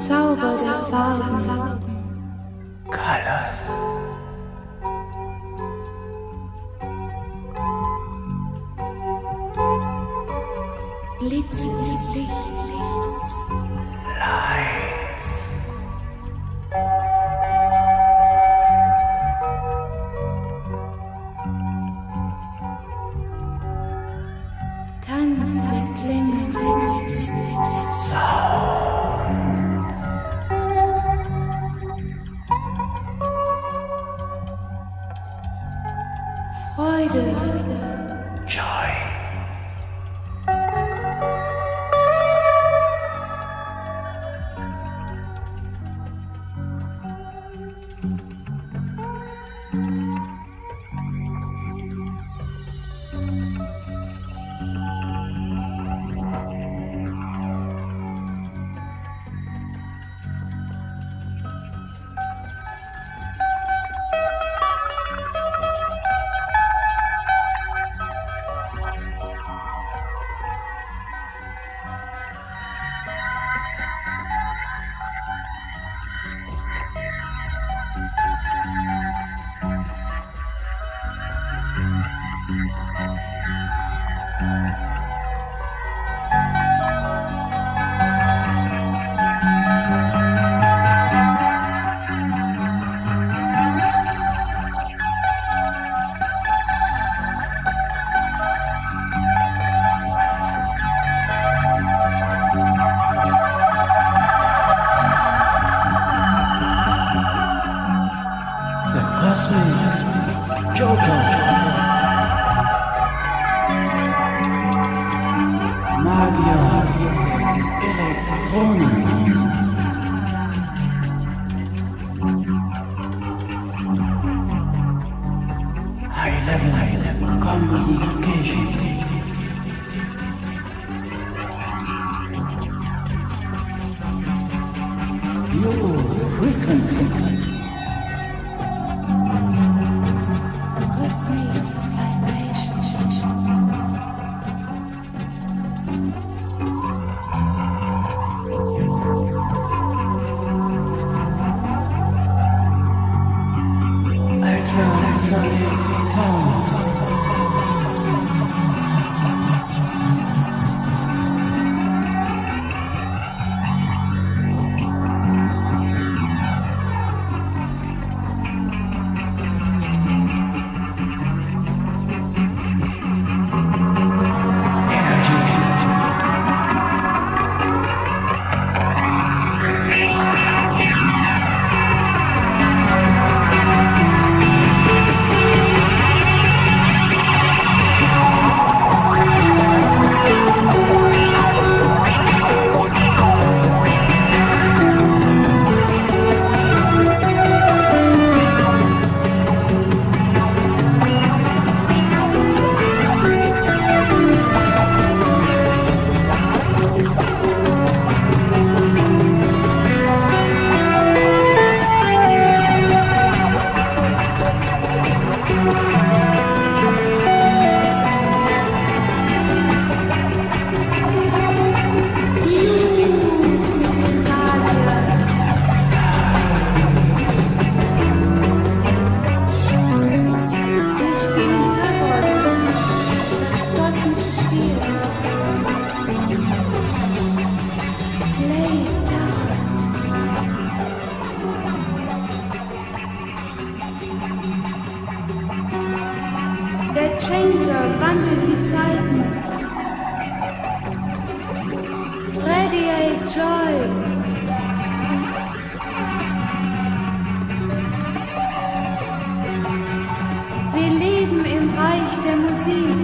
Zauber der Farben. Colors. Blitz, Lights. Tanz der Klänge. Freude, Joy, High level, communication. Der Changer wandelt die Zeiten. Radiate Joy. Wir leben im Reich der Musik.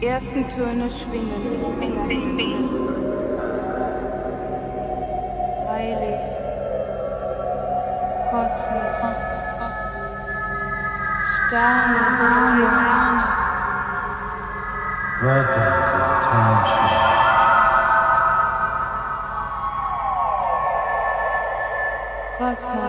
Die ersten Töne schwingen. Heilig, kosmisch, Sterne. Welcome to the time machine. Kosmos.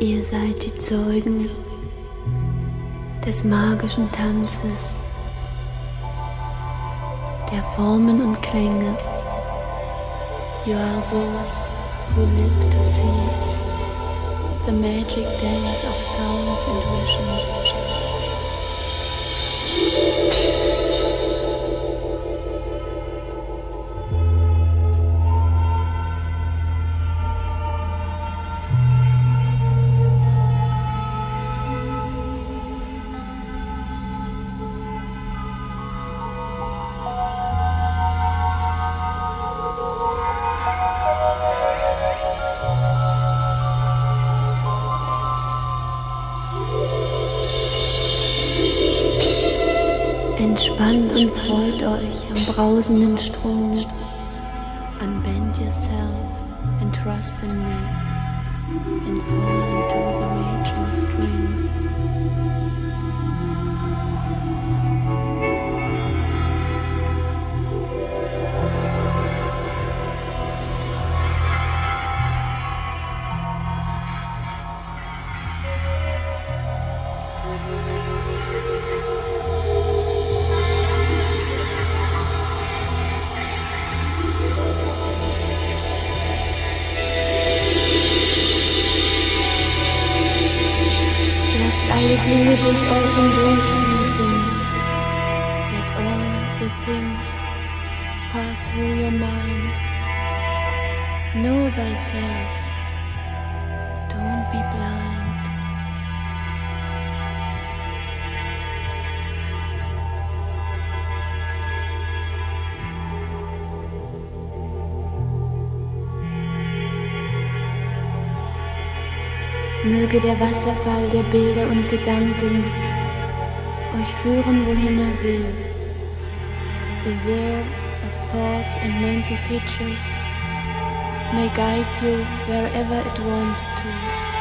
Ihr seid die Zeugen des magischen Tanzes, der Formen und Klänge. You are those who live to see the magic dance of sounds and visions. Entspannt und freut euch am brausenden Strom. Unbend yourself and trust in me and fall into the raging stream. Alle Dinge durch euch hindurchfließen. Let all the things pass through your mind. Know thyself. Don't be blind. Möge der Wasserfall der Bilder und Gedanken euch führen, wohin er will. The whirl of thoughts and mental pictures may guide you wherever it wants to.